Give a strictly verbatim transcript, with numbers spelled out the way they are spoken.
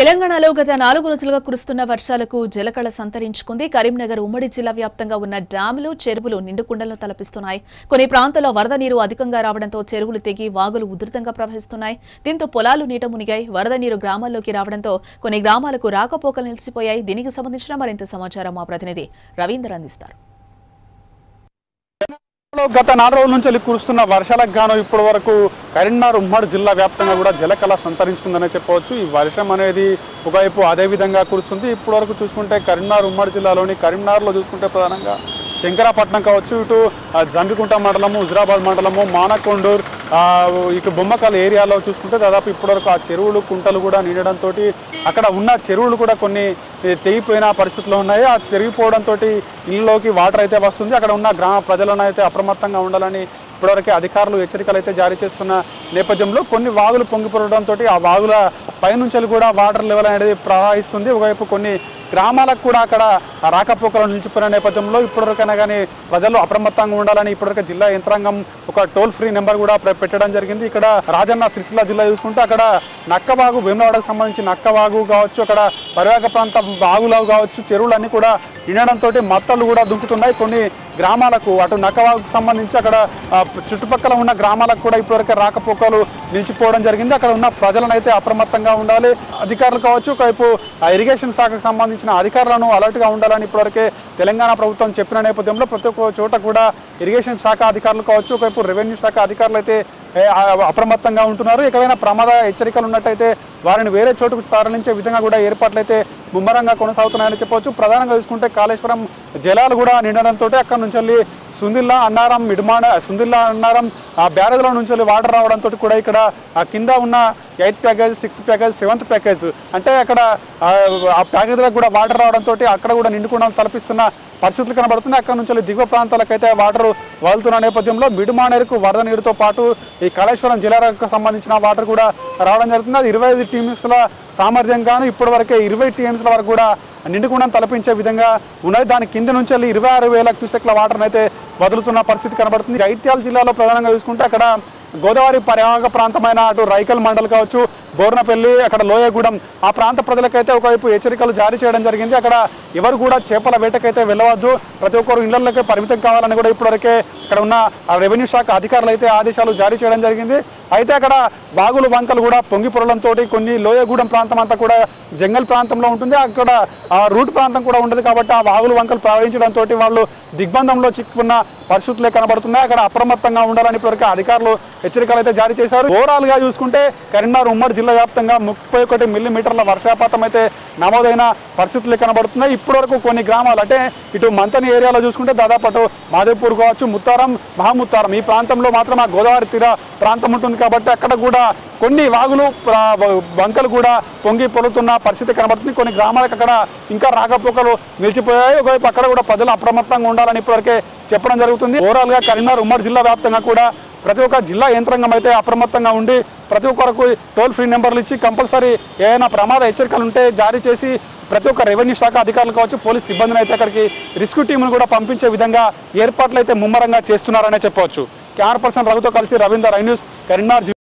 తెలంగాణలో గత నాలుగు రోజులుగా కురుస్తున్న వర్షాలకు జలకళ సంతరించుకుంది. కరీంనగర్ ఉమ్మడి జిల్లా వ్యాప్తంగా ఉన్న డ్యాములు, చెరువులు నిండుకుండలను తలపిస్తున్నాయి. కొన్ని ప్రాంతాల్లో వరద నీరు అధికంగా రావడంతో చెరువులు తెగి వాగులు ఉధృతంగా ప్రవహిస్తున్నాయి. దీంతో పొలాలు నీట మునిగాయి. వరద నీరు గ్రామాల్లోకి రావడంతో కొన్ని గ్రామాలకు రాకపోకలు నిలిచిపోయాయి. దీనికి సంబంధించిన మరింత సమాచారం మా ప్రతినిధి రవీందర్ అందిస్తారు. గత నాలుగు రోజుల నుంచి కురుస్తున్న వర్షాలకు గాను ఇప్పటి వరకు కరీంనగర్ ఉమ్మడి జిల్లా వ్యాప్తంగా కూడా జలకళ సంతరించుకుందనే చెప్పవచ్చు. ఈ వర్షం అనేది ఒకవైపు అదేవిధంగా కురుస్తుంది. ఇప్పటి వరకు చూసుకుంటే కరీంనగర్ ఉమ్మడి జిల్లాలోని కరీంనగర్లో చూసుకుంటే ప్రధానంగా శంకరాపట్నం కావచ్చు, ఇటు జంబికుంట మండలము, హుజరాబాద్ మండలము, మానకొండూరు, ఇటు బొమ్మకల్ ఏరియాలో చూసుకుంటే దాదాపు ఇప్పటివరకు ఆ చెరువులు కుంటలు కూడా నిండడంతో అక్కడ ఉన్న చెరువులు కూడా కొన్ని తెగిపోయిన పరిస్థితులు ఉన్నాయి. ఆ తెగిపోవడంతో ఇళ్ళలోకి వాటర్ అయితే వస్తుంది. అక్కడ ఉన్న గ్రామ ప్రజలను అయితే అప్రమత్తంగా ఉండాలని ఇప్పటివరకే అధికారులు హెచ్చరికలు అయితే జారీ చేస్తున్న నేపథ్యంలో కొన్ని వాగులు పొంగిపోవడంతో ఆ వాగుల పైనుంచి కూడా వాటర్ లెవెల్ అనేది ప్రవహిస్తుంది. ఒకవైపు కొన్ని గ్రామాలకు కూడా అక్కడ రాకపోకలు నిలిచిపోయిన నేపథ్యంలో ఇప్పటివరకైనా కానీ ప్రజలు అప్రమత్తంగా ఉండాలని ఇప్పటివరకు జిల్లా యంత్రాంగం ఒక టోల్ ఫ్రీ నెంబర్ కూడా పెట్టడం జరిగింది. ఇక్కడ రాజన్న సిరిసిల్ల జిల్లా చూసుకుంటే అక్కడ నక్కవాగు, వేములవాడకు సంబంధించి నక్కవాగు కావచ్చు, అక్కడ పరివాహక ప్రాంత వాగులు కావచ్చు, చెరువులన్నీ కూడా నిండడంతో మత్తలు కూడా దుంకుతున్నాయి. కొన్ని గ్రామాలకు అటు నక్కవాగుకు సంబంధించి అక్కడ చుట్టుపక్కల ఉన్న గ్రామాలకు కూడా ఇప్పటివరకు రాకపోకలు నిలిచిపోవడం జరిగింది. అక్కడ ఉన్న ప్రజలను అయితే అప్రమత్తంగా ఉండాలి. అధికారులు కావచ్చు, ఒకవైపు ఇరిగేషన్ శాఖకు సంబంధించి అధికారులను అలర్ట్గా ఉండాలని ఇప్పటివరకే తెలంగాణ ప్రభుత్వం చెప్పిన నేపథ్యంలో ప్రతి ఒక్క చోట కూడా ఇరిగేషన్ శాఖ అధికారులు కావచ్చు, ఒకవైపు రెవెన్యూ శాఖ అధికారులు అయితే అప్రమత్తంగా ఉంటున్నారు. ఎక్కడైనా ప్రమాద హెచ్చరికలు ఉన్నట్టయితే వారిని వేరే చోటుకు తరలించే విధంగా కూడా ఏర్పాట్లు అయితే ముమ్మరంగా కొనసాగుతున్నాయని చెప్పవచ్చు. ప్రధానంగా చూసుకుంటే కాళేశ్వరం జలాలు కూడా నిండడంతో అక్కడి నుంచి వెళ్ళి సుందిల్లా, అన్నారం, మిడిమాడ, సుందిల్లా, అన్నారం ఆ బ్యారేజ్ల నుంచి వెళ్ళి వాటర్ రావడంతో కూడా ఇక్కడ కింద ఉన్న eighth package, sixth package, seventh package అంటే అక్కడ ఆ ప్యాకేజ్లకు కూడా వాటర్ రావడంతో అక్కడ కూడా నిండుకోవడం తలపిస్తున్న పరిస్థితులు కనబడుతున్నాయి. అక్కడ నుంచి దిగువ ప్రాంతాలకైతే వాటర్ వదులుతున్న నేపథ్యంలో మిడిమానేరుకు వరద నీరుతో పాటు ఈ కాళేశ్వరం జలాలకు సంబంధించిన వాటర్ కూడా రావడం జరుగుతుంది. అది ఇరవై ఐదు టీఎంఎస్ల సామర్థ్యం గాను ఇప్పటి వరకే ఇరవై టీఎంఎస్ల వరకు కూడా నిండుకుండం తలపించే విధంగా ఉన్నది. దాని కింద నుంచి వెళ్ళి ఇరవై ఆరు వేల క్యూసెక్ల వాటర్ అయితే వదులుతున్న పరిస్థితి కనబడుతుంది. జైత్యాల జిల్లాలో ప్రధానంగా చూసుకుంటే అక్కడ గోదావరి పరివాహక ప్రాంతమైన అటు రైకల్ మండల్ కావచ్చు, బోర్నపల్లి, అక్కడ లోయగూడెం ఆ ప్రాంత ప్రజలకైతే ఒకవైపు హెచ్చరికలు జారీ చేయడం జరిగింది. అక్కడ ఎవరు కూడా చేపల వేటకైతే వెళ్ళవద్దు, ప్రతి ఒక్కరు ఇళ్లకే పరిమితం కావాలని కూడా ఇప్పటివరకే ఇక్కడ ఉన్న రెవెన్యూ శాఖ అధికారులు అయితే ఆదేశాలు జారీ చేయడం జరిగింది. అయితే అక్కడ వాగులు వంకలు కూడా పొంగిపొరడంతో కొన్ని లోయగూడెం ప్రాంతం అంతా కూడా జంగల్ ప్రాంతంలో ఉంటుంది. అక్కడ ఆ రూట్ ప్రాంతం కూడా ఉండదు కాబట్టి ఆ వాగులు వంకలు ప్రవహించడంతో వాళ్ళు దిగ్బంధంలో చిక్కుకున్న పరిస్థితులే కనబడుతున్నాయి. అక్కడ అప్రమత్తంగా ఉండాలని ఇప్పటివరకు అధికారులు హెచ్చరికలు అయితే జారీ చేశారు. ఓవరాల్ గా చూసుకుంటే కరీంనగర్ ఉమ్మడి జిల్లా వ్యాప్తంగా ముప్పై ఒకటి మిల్లీమీటర్ల వర్షపాతం అయితే నమోదైన పరిస్థితులు కనబడుతున్నాయి. ఇప్పటివరకు కొన్ని గ్రామాలు అంటే ఇటు మంతని ఏరియాలో చూసుకుంటే దాదాపు అటు మాదేపూర్ కావచ్చు, ముత్తారం, మహాముత్తారం ఈ ప్రాంతంలో మాత్రం ఆ గోదావరి తీర ప్రాంతం ఉంటుంది కాబట్టి అక్కడ కూడా కొన్ని వాగులు వంకలు కూడా పొంగి పొలుతున్న పరిస్థితి కనబడుతుంది. కొన్ని గ్రామాలకు అక్కడ ఇంకా రాకపోకలు నిలిచిపోయాయి. ఒకవైపు అక్కడ కూడా ప్రజలు అప్రమత్తంగా ఉండాలని ఇప్పటివరకే చెప్పడం జరుగుతుంది. ఓవరాల్ గా కరీంనగర్ ఉమ్మడి జిల్లా వ్యాప్తంగా కూడా ప్రతి ఒక్క జిల్లా యంత్రాంగం అయితే అప్రమత్తంగా ఉండి ప్రతి ఒక్కరికి టోల్ ఫ్రీ నెంబర్లు ఇచ్చి కంపల్సరీ ఏదైనా ప్రమాద హెచ్చరికలు ఉంటే జారీ చేసి ప్రతి ఒక్క రెవెన్యూ శాఖ అధికారులు కావచ్చు, పోలీస్ సిబ్బందిని అయితే అక్కడికి రెస్క్యూ టీంను కూడా పంపించే విధంగా ఏర్పాట్లు అయితే ముమ్మరంగా చేస్తున్నారనే చెప్పవచ్చు. కెమెరా పర్సన్ రఘుతో కలిసి రవీందర్, ఐ న్యూస్, కరీంనగర్.